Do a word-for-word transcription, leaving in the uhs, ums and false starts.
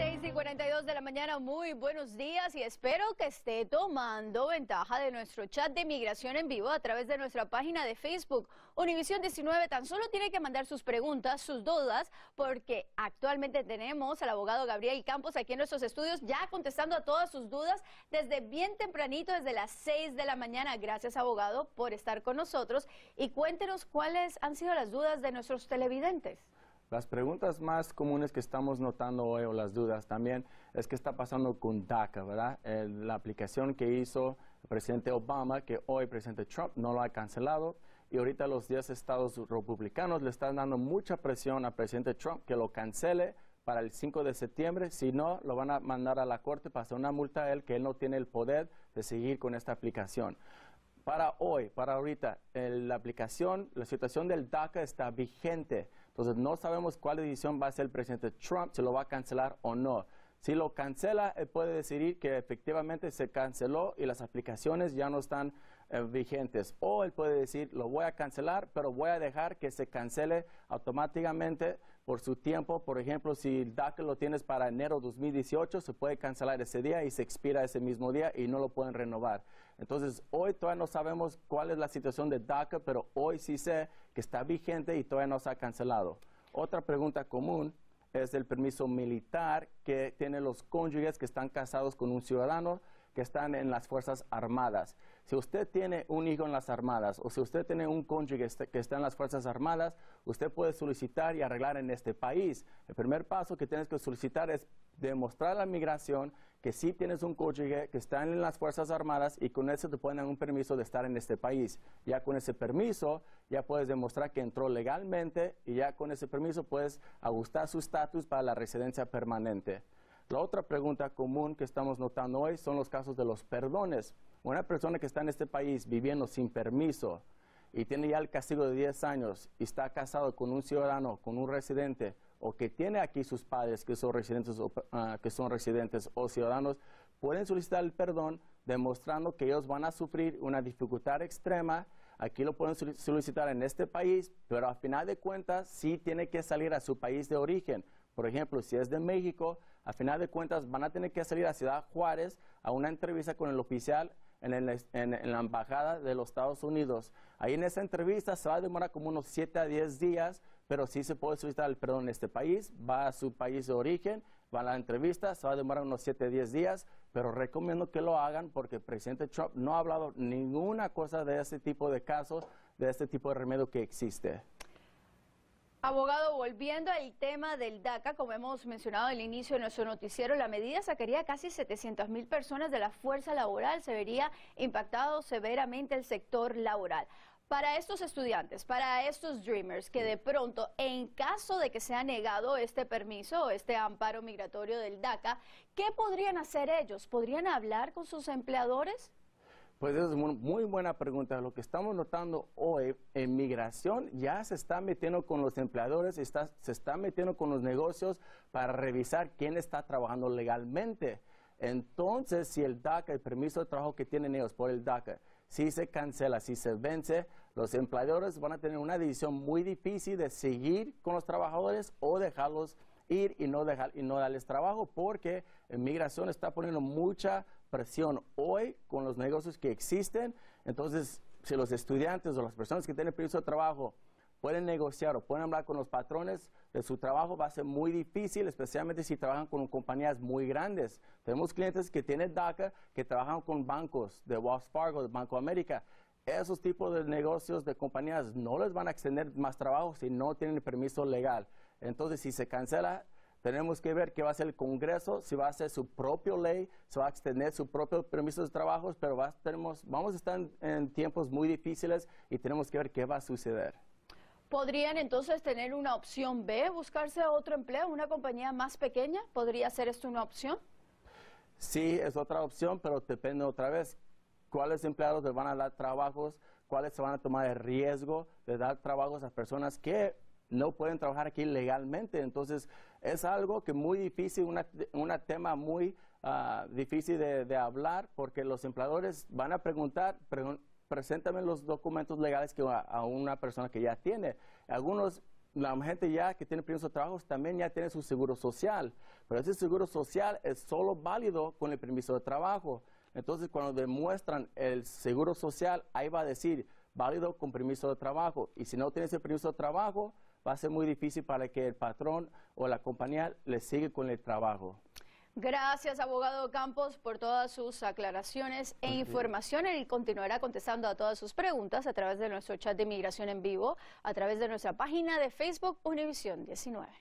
seis y cuarenta y dos de la mañana, muy buenos días y espero que esté tomando ventaja de nuestro chat de migración en vivo a través de nuestra página de Facebook. Univisión diecinueve tan solo tiene que mandar sus preguntas, sus dudas, porque actualmente tenemos al abogado Gabriel Campos aquí en nuestros estudios ya contestando a todas sus dudas desde bien tempranito, desde las seis de la mañana. Gracias, abogado, por estar con nosotros y cuéntenos cuáles han sido las dudas de nuestros televidentes. Las preguntas más comunes que estamos notando hoy, o las dudas también, es qué está pasando con DACA, ¿verdad? Eh, la aplicación que hizo el presidente Obama, que hoy el presidente Trump no lo ha cancelado, y ahorita los diez estados republicanos le están dando mucha presión al presidente Trump que lo cancele para el cinco de septiembre, si no, lo van a mandar a la corte para hacer una multa a él, que él no tiene el poder de seguir con esta aplicación. Para hoy, para ahorita, el, la aplicación, la situación del DACA está vigente. Entonces, no sabemos cuál decisión va a hacer el presidente Trump, si lo va a cancelar o no. Si lo cancela, él puede decidir que efectivamente se canceló y las aplicaciones ya no están eh, vigentes. O él puede decir, lo voy a cancelar, pero voy a dejar que se cancele automáticamente por su tiempo. Por ejemplo, si el DACA lo tienes para enero dos mil dieciocho, se puede cancelar ese día y se expira ese mismo día y no lo pueden renovar. Entonces, hoy todavía no sabemos cuál es la situación de DACA, pero hoy sí sé que está vigente y todavía no se ha cancelado. Otra pregunta común es el permiso militar que tienen los cónyuges que están casados con un ciudadano que están en las Fuerzas Armadas. Si usted tiene un hijo en las Armadas o si usted tiene un cónyuge que está en las Fuerzas Armadas, usted puede solicitar y arreglar en este país. El primer paso que tienes que solicitar es demostrar a la migración que sí tienes un cónyuge que está en las Fuerzas Armadas y con eso te pueden dar un permiso de estar en este país. Ya con ese permiso ya puedes demostrar que entró legalmente y ya con ese permiso puedes ajustar su estatus para la residencia permanente. La otra pregunta común que estamos notando hoy son los casos de los perdones. Una persona que está en este país viviendo sin permiso y tiene ya el castigo de diez años y está casado con un ciudadano, con un residente, o que tiene aquí sus padres que son residentes o, uh, que son residentes o ciudadanos, pueden solicitar el perdón demostrando que ellos van a sufrir una dificultad extrema. Aquí lo pueden solicitar en este país, pero al final de cuentas sí tiene que salir a su país de origen. Por ejemplo, si es de México, al final de cuentas van a tener que salir a Ciudad Juárez a una entrevista con el oficial En, el, en, en la embajada de los Estados Unidos. Ahí en esa entrevista se va a demorar como unos siete a diez días, pero sí se puede solicitar el perdón en este país. Va a su país de origen, va a la entrevista, se va a demorar unos siete a diez días, pero recomiendo que lo hagan porque el presidente Trump no ha hablado ninguna cosa de este tipo de casos, de este tipo de remedio que existe. Abogado, volviendo al tema del DACA, como hemos mencionado al inicio de nuestro noticiero, la medida sacaría a casi setecientas mil personas de la fuerza laboral, se vería impactado severamente el sector laboral. Para estos estudiantes, para estos Dreamers, que de pronto, en caso de que sea negado este permiso o este amparo migratorio del DACA, ¿qué podrían hacer ellos? ¿Podrían hablar con sus empleadores? Pues esa es muy, muy buena pregunta. Lo que estamos notando hoy en migración ya se está metiendo con los empleadores, está, se está metiendo con los negocios para revisar quién está trabajando legalmente. Entonces, si el DACA, el permiso de trabajo que tienen ellos por el DACA, si se cancela, si se vence, los empleadores van a tener una decisión muy difícil de seguir con los trabajadores o dejarlos ir y no, dejar, y no darles trabajo, porque migración está poniendo mucha presión hoy con los negocios que existen. Entonces, si los estudiantes o las personas que tienen permiso de trabajo pueden negociar o pueden hablar con los patrones de su trabajo, va a ser muy difícil, especialmente si trabajan con compañías muy grandes. Tenemos clientes que tienen DACA que trabajan con bancos de Wells Fargo, de Banco América. Esos tipos de negocios, de compañías, no les van a extender más trabajo si no tienen permiso legal. Entonces, si se cancela, tenemos que ver qué va a hacer el Congreso, si va a hacer su propia ley, si va a extender su propio permiso de trabajo, pero va, tenemos, vamos a estar en, en tiempos muy difíciles y tenemos que ver qué va a suceder. ¿Podrían entonces tener una opción B, buscarse otro empleo, una compañía más pequeña? ¿Podría ser esto una opción? Sí, es otra opción, pero depende otra vez cuáles empleados les van a dar trabajos, cuáles se van a tomar el riesgo de dar trabajos a personas que no pueden trabajar aquí legalmente. Entonces, es algo que muy difícil, una, una tema muy uh, difícil de, de hablar, porque los empleadores van a preguntar, pre, preséntame los documentos legales que a, a una persona que ya tiene. Algunos la gente ya que tiene permiso de trabajo también ya tiene su seguro social, pero ese seguro social es solo válido con el permiso de trabajo. Entonces, cuando demuestran el seguro social, ahí va a decir, válido con permiso de trabajo. Y si no tienes el permiso de trabajo, va a ser muy difícil para que el patrón o la compañía le siga con el trabajo. Gracias, abogado Campos, por todas sus aclaraciones e información. Él continuará contestando a todas sus preguntas a través de nuestro chat de inmigración en vivo, a través de nuestra página de Facebook Univisión diecinueve.